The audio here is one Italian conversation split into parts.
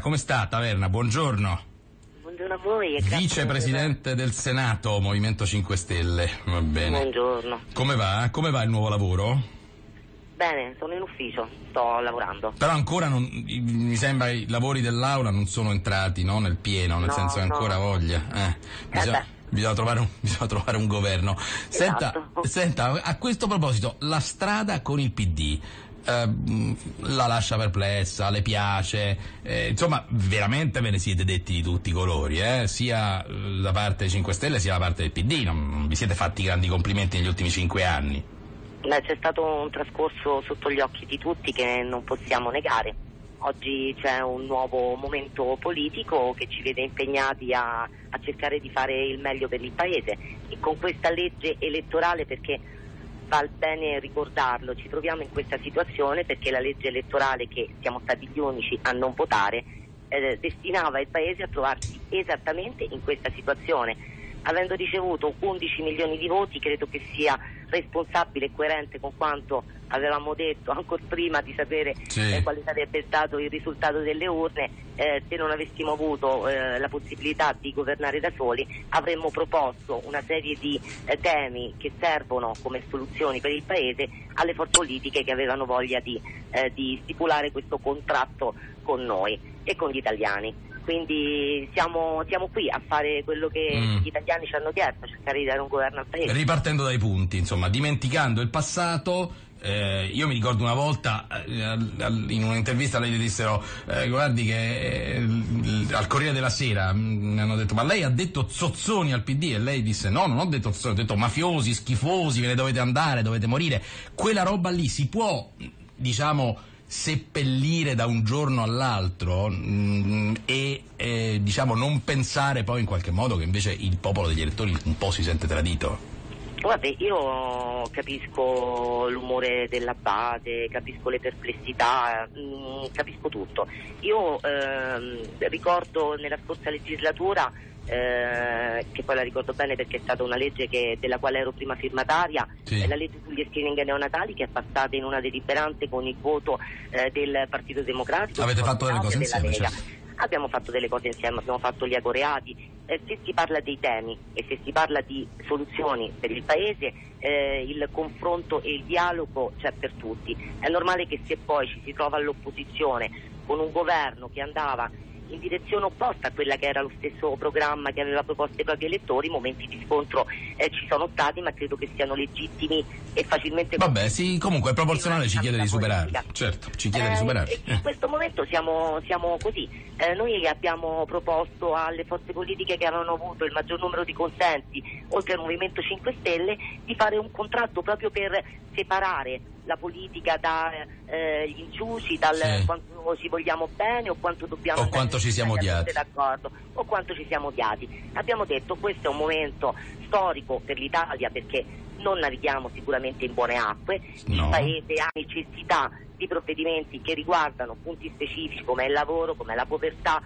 Come sta, Taverna? Buongiorno. Buongiorno a voi. E vicepresidente del Senato, Movimento 5 Stelle. Va bene. Buongiorno. Come va? Come va il nuovo lavoro? Bene, sono in ufficio, sto lavorando. Però ancora non, mi sembra i lavori dell'Aula non sono entrati, no? Nel pieno, nel senso che ancora voglia. Bisogna trovare un governo. Esatto. Senta, a questo proposito, la strada con il PD la lascia perplessa, le piace, insomma veramente ve ne siete detti di tutti i colori, sia da parte dei 5 Stelle sia da parte del PD, non vi siete fatti grandi complimenti negli ultimi 5 anni. Beh, c'è stato un trascorso sotto gli occhi di tutti che non possiamo negare. Oggi c'è un nuovo momento politico che ci vede impegnati a cercare di fare il meglio per il Paese, e con questa legge elettorale, perché val bene ricordarlo, ci troviamo in questa situazione perché la legge elettorale, che siamo stati gli unici a non votare, destinava il Paese a trovarsi esattamente in questa situazione. Avendo ricevuto 11 milioni di voti, credo che sia responsabile e coerente con quanto avevamo detto ancora prima di sapere quale sarebbe stato il risultato delle urne. Se non avessimo avuto la possibilità di governare da soli, avremmo proposto una serie di temi che servono come soluzioni per il Paese alle forze politiche che avevano voglia di stipulare questo contratto con noi e con gli italiani. Quindi siamo qui a fare quello che gli italiani ci hanno chiesto, cercare di dare un governo al Paese. Ripartendo dai punti, insomma, dimenticando il passato, io mi ricordo una volta in un'intervista lei gli dissero guardi che al Corriere della Sera mi hanno detto: ma lei ha detto zozzoni al PD? E lei disse: no, non ho detto zozzoni, ho detto mafiosi, schifosi, ve ne dovete andare, dovete morire. Quella roba lì si può, diciamo, seppellire da un giorno all'altro e diciamo non pensare poi in qualche modo che invece il popolo degli elettori un po' si sente tradito? Guarda, io capisco l'umore della base, capisco le perplessità, capisco tutto. Io ricordo nella scorsa legislatura, che poi la ricordo bene perché è stata una legge della quale ero prima firmataria, è la legge sugli screening neonatali, che è passata in una deliberante con il voto del Partito Democratico. Avete fatto delle cose insieme, certo. Abbiamo fatto delle cose insieme, abbiamo fatto gli agoreati. Se si parla dei temi e se si parla di soluzioni per il Paese, il confronto e il dialogo c'è per tutti. È normale che se poi ci si trova all'opposizione con un governo che andava in direzione opposta a quella che era lo stesso programma che aveva proposto ai propri elettori, momenti di scontro ci sono stati, ma credo che siano legittimi e facilmente... Vabbè, sì, comunque il proporzionale ci chiede di superarli. Certo, ci chiede di superarli. In questo momento siamo così. Noi abbiamo proposto alle forze politiche che avevano avuto il maggior numero di consensi, oltre al Movimento 5 Stelle, di fare un contratto proprio per separare la politica dagli inciuci, dal quanto ci vogliamo bene o quanto dobbiamo, o quanto ci siamo odiati, d'accordo, o quanto ci siamo odiati. Abbiamo detto: questo è un momento storico per l'Italia perché non navighiamo sicuramente in buone acque, il Paese ha necessità di provvedimenti che riguardano punti specifici come il lavoro, come la povertà,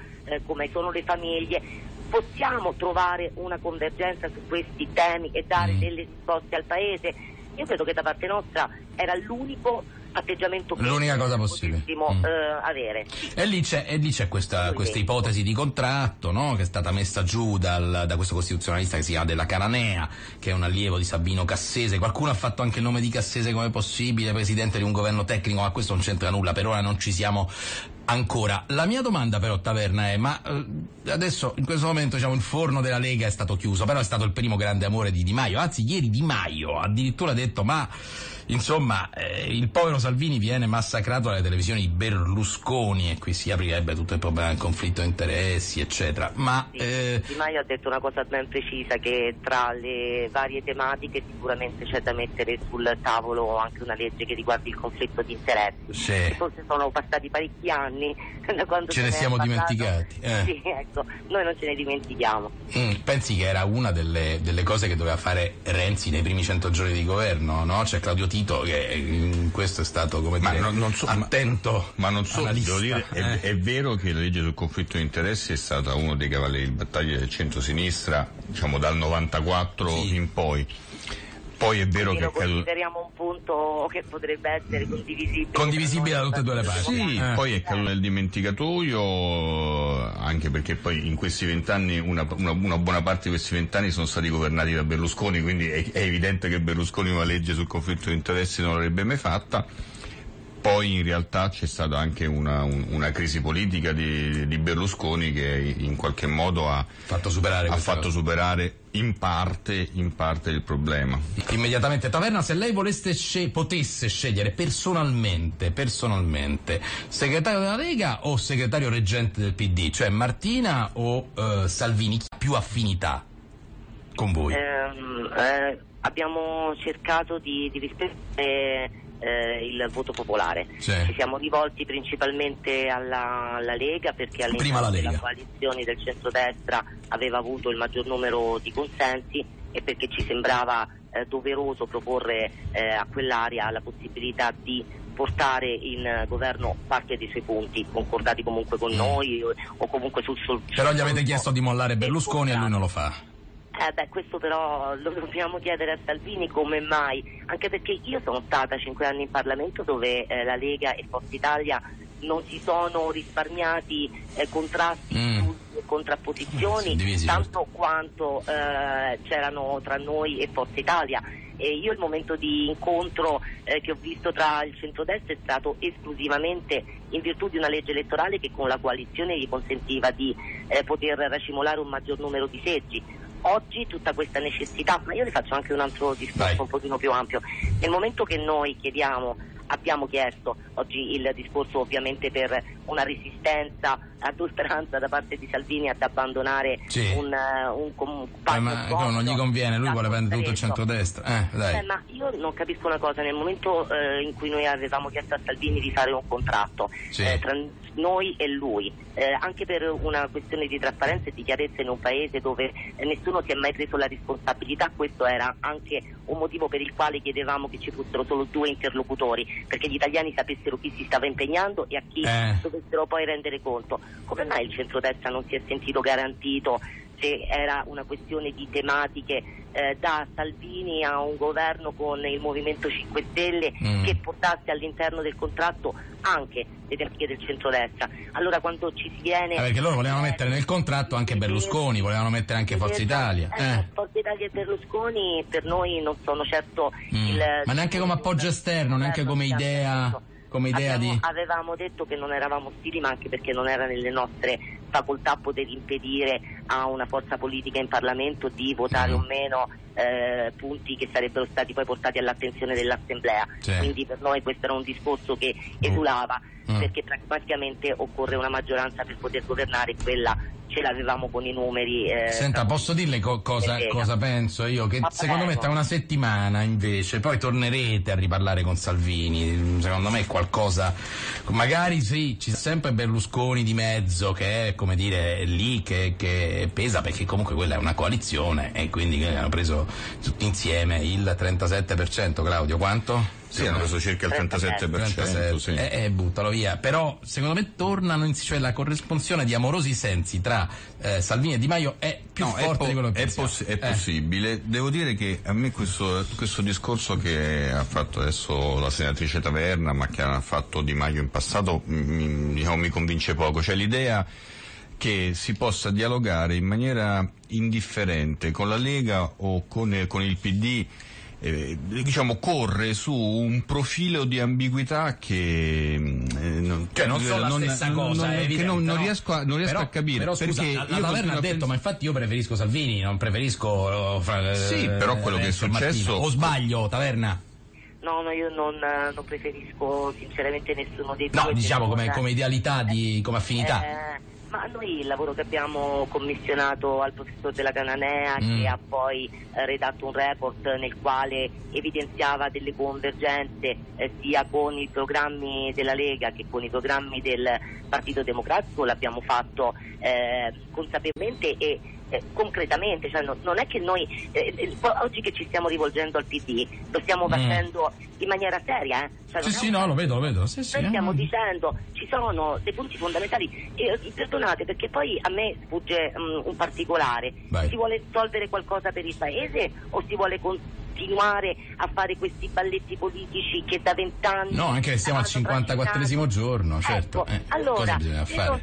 come sono le famiglie. Possiamo trovare una convergenza su questi temi e dare delle risposte al Paese? Io credo che da parte nostra era l'unico atteggiamento che potessimo avere. E lì c'è questa ipotesi di contratto, no? Che è stata messa giù da questo costituzionalista che si chiama Della Cananea, che è un allievo di Sabino Cassese. Qualcuno ha fatto anche il nome di Cassese come possibile presidente di un governo tecnico, ma questo non c'entra nulla, per ora non ci siamo ancora. La mia domanda però, Taverna, è: ma adesso in questo momento, diciamo, il forno della Lega è stato chiuso, però è stato il primo grande amore di Di Maio, anzi ieri Di Maio addirittura ha detto: ma insomma il povero Salvini viene massacrato dalle televisioni di Berlusconi, e qui si aprirebbe tutto il problema del conflitto di interessi, eccetera. Ma Di Maio ha detto una cosa ben precisa, che tra le varie tematiche sicuramente c'è da mettere sul tavolo anche una legge che riguarda il conflitto di interessi. Forse sono passati parecchi anni da quando ce ne siamo dimenticati. Sì, ecco, noi non ce ne dimentichiamo. Pensi che era una delle cose che doveva fare Renzi nei primi 100 giorni di governo, no? C'è Claudio Tito che in questo è stato, come dire, attento, ma non so, devo dire, è vero che la legge sul conflitto di interessi è stata uno dei cavalli di battaglia del centro-sinistra, diciamo dal 94 in poi. Poi è vero che consideriamo un punto che potrebbe essere condivisibile da tutte e due le parti. Poi è caduto nel dimenticatoio. anche perché poi in questi 20 anni una buona parte di questi 20 anni sono stati governati da Berlusconi, quindi è evidente che Berlusconi una legge sul conflitto di interessi non l'avrebbe mai fatta. Poi in realtà c'è stata anche una crisi politica di Berlusconi che in qualche modo ha fatto superare in parte il problema. Immediatamente, Taverna, se lei potesse scegliere personalmente segretario della Lega o segretario reggente del PD, cioè Martina o Salvini, chi ha più affinità con voi? Abbiamo cercato di rispettare il voto popolare. Ci siamo rivolti principalmente alla Lega perché all'interno della coalizione del centrodestra aveva avuto il maggior numero di consensi e perché ci sembrava doveroso proporre a quell'area la possibilità di portare in governo parte dei suoi punti concordati comunque con noi o comunque sul però gli avete chiesto di mollare Berlusconi e lui non lo fa. Questo però lo dobbiamo chiedere a Salvini, come mai, anche perché io sono stata 5 anni in Parlamento dove la Lega e Forza Italia non si sono risparmiati contrasti e contrapposizioni tanto quanto c'erano tra noi e Forza Italia. E io il momento di incontro che ho visto tra il centrodestra è stato esclusivamente in virtù di una legge elettorale che con la coalizione gli consentiva di poter racimolare un maggior numero di seggi. Oggi tutta questa necessità, ma io le faccio anche un altro discorso un pochino più ampio. Nel momento che noi abbiamo chiesto oggi il discorso ovviamente per una resistenza ad oltranza da parte di Salvini ad abbandonare un ma non gli conviene, lui vuole prendere tutto il centrodestra. Ma io non capisco una cosa, nel momento in cui noi avevamo chiesto a Salvini di fare un contratto tra noi e lui, anche per una questione di trasparenza e di chiarezza in un paese dove nessuno si è mai preso la responsabilità, questo era anche un motivo per il quale chiedevamo che ci fossero solo 2 interlocutori, perché gli italiani sapessero chi si stava impegnando e a chi dovessero poi rendere conto. Come mai il centrodestra non si è sentito garantito se era una questione di tematiche da Salvini a un governo con il Movimento 5 Stelle che portasse all'interno del contratto anche le tematiche del centrodestra? Allora quando ci si viene perché loro volevano mettere nel contratto anche Berlusconi, volevano mettere anche Forza Italia. Forza Italia e Berlusconi per noi non sono certo ma neanche come appoggio esterno, neanche come idea. Avevamo detto che non eravamo ostili, ma anche perché non era nelle nostre facoltà poter impedire a una forza politica in Parlamento di votare o meno punti che sarebbero stati poi portati all'attenzione dell'Assemblea. Quindi per noi questo era un discorso che esulava, perché praticamente occorre una maggioranza per poter governare, quella ce l'avevamo con i numeri. Senta, posso dirle cosa penso io? Che secondo me tra una settimana invece poi tornerete a riparlare con Salvini, secondo me qualcosa, magari sì, c'è sempre Berlusconi di mezzo che è, come dire, è lì che pesa, perché comunque quella è una coalizione e quindi hanno preso tutti insieme il 37%, Claudio, quanto? Sì, hanno preso circa il 37%, sì. Buttalo via. Però secondo me tornano cioè la corrispondenza di amorosi sensi tra Salvini e Di Maio è più forte di quello che è possibile. Devo dire che a me questo discorso che ha fatto adesso la senatrice Taverna, ma che ha fatto Di Maio in passato, mi convince poco. Cioè l'idea che si possa dialogare in maniera indifferente con la Lega o con il PD corre su un profilo di ambiguità che non riesco a capire. Però scusa, la Taverna ha detto ma infatti io preferisco Salvini, non preferisco però quello che è successo Martino. O sbaglio, Taverna? No, io non preferisco sinceramente nessuno dei due. No, diciamo come idealità, come affinità. Ma noi il lavoro che abbiamo commissionato al professor della Cananea, che ha poi redatto un report nel quale evidenziava delle convergenze sia con i programmi della Lega che con i programmi del Partito Democratico, l'abbiamo fatto consapevolmente e concretamente, cioè non è che noi oggi che ci stiamo rivolgendo al PD lo stiamo facendo in maniera seria, cioè, lo vedo noi stiamo dicendo ci sono dei punti fondamentali e perdonate perché poi a me sfugge un particolare. Si vuole risolvere qualcosa per il paese o si vuole continuare a fare questi balletti politici che da 20 anni... No, anche se siamo al 54esimo giorno, certo. Ecco, allora, cosa bisogna fare?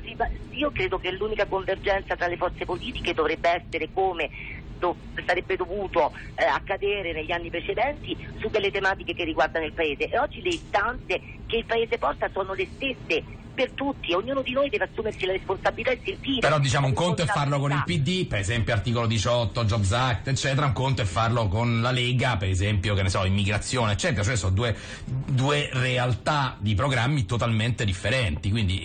Io credo che l'unica convergenza tra le forze politiche dovrebbe essere, come sarebbe dovuto accadere negli anni precedenti, su delle tematiche che riguardano il Paese. E oggi le istanze che il Paese porta sono le stesse per tutti, ognuno di noi deve assumersi la responsabilità e sentire. Però diciamo, un conto è farlo con il PD, per esempio articolo 18, Jobs Act, eccetera, un conto è farlo con la Lega, per esempio, che ne so, immigrazione, eccetera, cioè sono due realtà di programmi totalmente differenti, quindi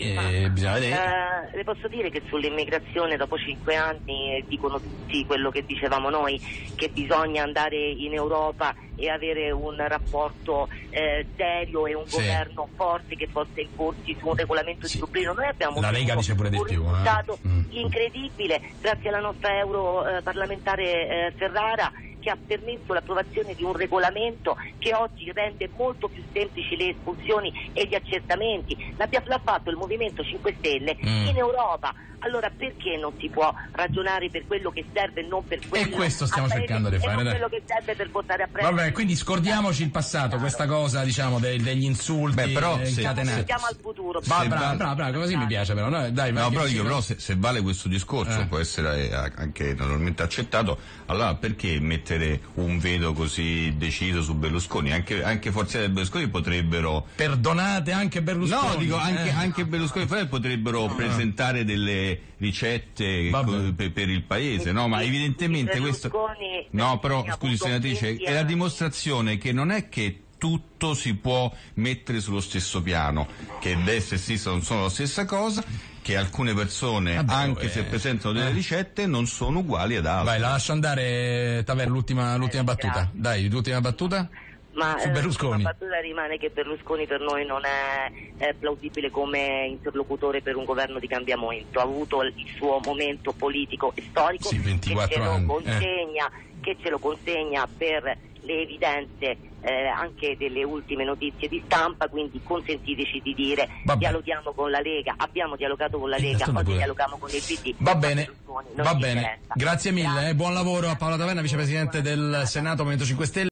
bisogna vedere. Le posso dire che sull'immigrazione dopo 5 anni dicono tutti quello che dicevamo noi, che bisogna andare in Europa e avere un rapporto serio e un governo forte che possa imporsi su un regolamento di Dublino. Noi abbiamo la Lega dice pure di più, un risultato incredibile grazie alla nostra europarlamentare Ferrara, che ha permesso l'approvazione di un regolamento che oggi rende molto più semplici le espulsioni e gli accertamenti. L'ha fatto il Movimento 5 Stelle in Europa. Allora perché non si può ragionare per quello che serve e non per quello, e questo stiamo cercando di fare, quello che serve per portare a prezzo? Vabbè, quindi scordiamoci il passato, questa cosa diciamo degli insulti. Beh, però siamo al futuro. Brava, così mi piace, però. No, dai, no, però dico, però se vale questo discorso può essere anche normalmente accettato, allora perché mettere un veto così deciso su Berlusconi? Anche forze del Berlusconi potrebbero, perdonate, anche Berlusconi, no, dico anche Berlusconi potrebbero presentare delle ricette per il paese, no? Ma evidentemente questo no, però scusi senatrice, è la dimostrazione che non è che tutto si può mettere sullo stesso piano, che destra e sinistra non sono la stessa cosa, che alcune persone, anche se presentano delle ricette, non sono uguali ad altre. Vai, la lascio andare, Taver, l'ultima battuta. Dai, l'ultima battuta. Ma la battuta rimane che Berlusconi per noi non è plausibile come interlocutore per un governo di cambiamento. Ha avuto il suo momento politico e storico, sì, 24 che ce anni. Che ce lo consegna per le evidenze anche delle ultime notizie di stampa, quindi consentiteci di dire dialoghiamo con la Lega, abbiamo dialogato con la Lega, oggi dialoghiamo con il PD. Va bene, grazie mille, buon lavoro a Paola Taverna, vicepresidente del Senato Movimento 5 Stelle.